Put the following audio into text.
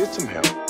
get some help.